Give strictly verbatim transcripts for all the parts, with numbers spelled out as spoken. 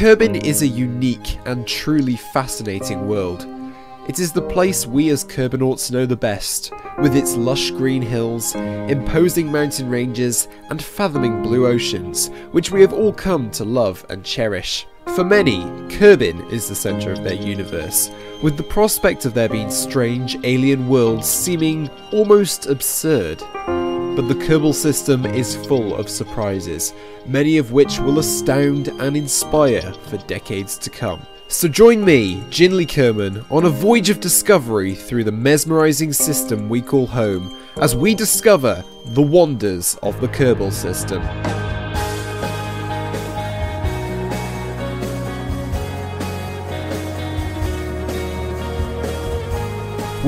Kerbin is a unique and truly fascinating world. It is the place we as Kerbinauts know the best, with its lush green hills, imposing mountain ranges, and fathoming blue oceans, which we have all come to love and cherish. For many, Kerbin is the centre of their universe, with the prospect of there being strange alien worlds seeming almost absurd. But the Kerbol system is full of surprises, many of which will astound and inspire for decades to come. So join me, Ginley Kerman, on a voyage of discovery through the mesmerising system we call home, as we discover the wonders of the Kerbol system.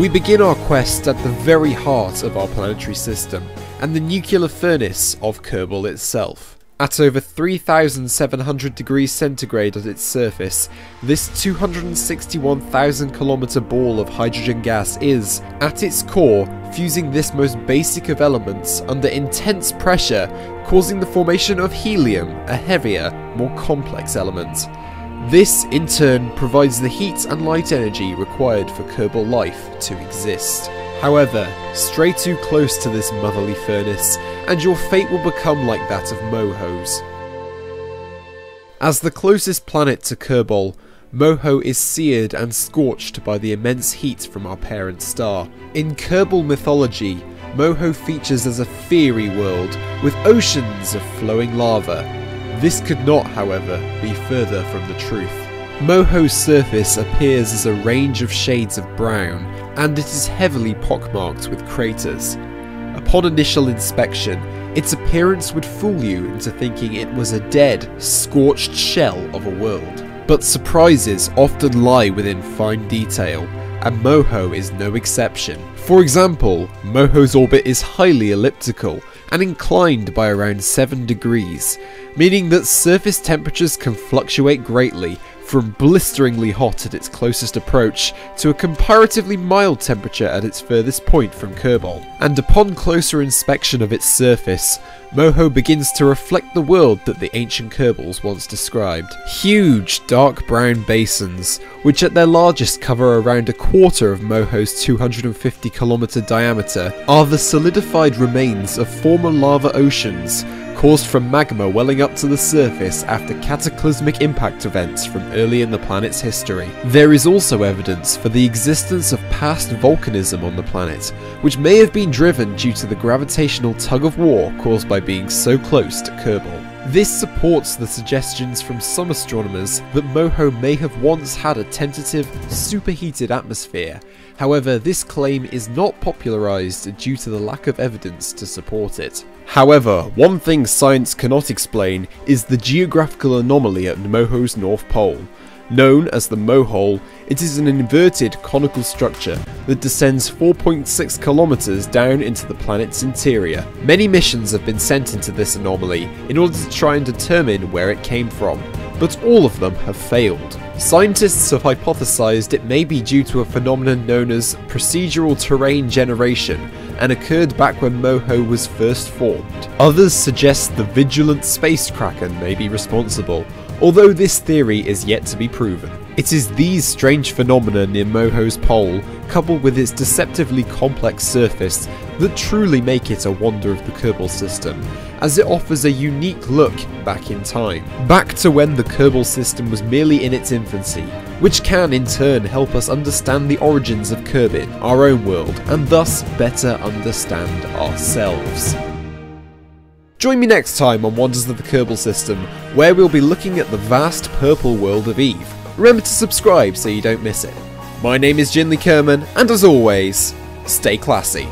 We begin our quest at the very heart of our planetary system, and the nuclear furnace of Kerbal itself. At over three thousand seven hundred degrees centigrade at its surface, this two hundred sixty-one thousand kilometre ball of hydrogen gas is, at its core, fusing this most basic of elements under intense pressure, causing the formation of helium, a heavier, more complex element. This, in turn, provides the heat and light energy required for Kerbal life to exist. However, stray too close to this motherly furnace, and your fate will become like that of Moho's. As the closest planet to Kerbal, Moho is seared and scorched by the immense heat from our parent star. In Kerbal mythology, Moho features as a fiery world, with oceans of flowing lava. This could not, however, be further from the truth. Moho's surface appears as a range of shades of brown, and it is heavily pockmarked with craters. Upon initial inspection, its appearance would fool you into thinking it was a dead, scorched shell of a world. But surprises often lie within fine detail, and Moho is no exception. For example, Moho's orbit is highly elliptical, and inclined by around seven degrees, meaning that surface temperatures can fluctuate greatly, from blisteringly hot at its closest approach to a comparatively mild temperature at its furthest point from Kerbal. And upon closer inspection of its surface, Moho begins to reflect the world that the ancient Kerbals once described. Huge dark brown basins, which at their largest cover around a quarter of Moho's two hundred fifty kilometer diameter, are the solidified remains of former lava oceans, caused from magma welling up to the surface after cataclysmic impact events from early in the planet's history. There is also evidence for the existence of past volcanism on the planet, which may have been driven due to the gravitational tug-of-war caused by being so close to Kerbal. This supports the suggestions from some astronomers that Moho may have once had a tentative, superheated atmosphere. However, this claim is not popularised due to the lack of evidence to support it. However, one thing science cannot explain is the geographical anomaly at Moho's North Pole. Known as the Mohole, it is an inverted conical structure that descends four point six kilometers down into the planet's interior. Many missions have been sent into this anomaly in order to try and determine where it came from, but all of them have failed. Scientists have hypothesized it may be due to a phenomenon known as procedural terrain generation, and occurred back when Moho was first formed. Others suggest the vigilant space kraken may be responsible, although this theory is yet to be proven. It is these strange phenomena near Moho's pole, coupled with its deceptively complex surface, that truly make it a wonder of the Kerbal system, as it offers a unique look back in time. Back to when the Kerbal system was merely in its infancy, which can in turn help us understand the origins of Kerbin, our own world, and thus better understand ourselves. Join me next time on Wonders of the Kerbal System, where we'll be looking at the vast purple world of Eve. Remember to subscribe so you don't miss it. My name is Ginley Kerman, and as always, stay classy.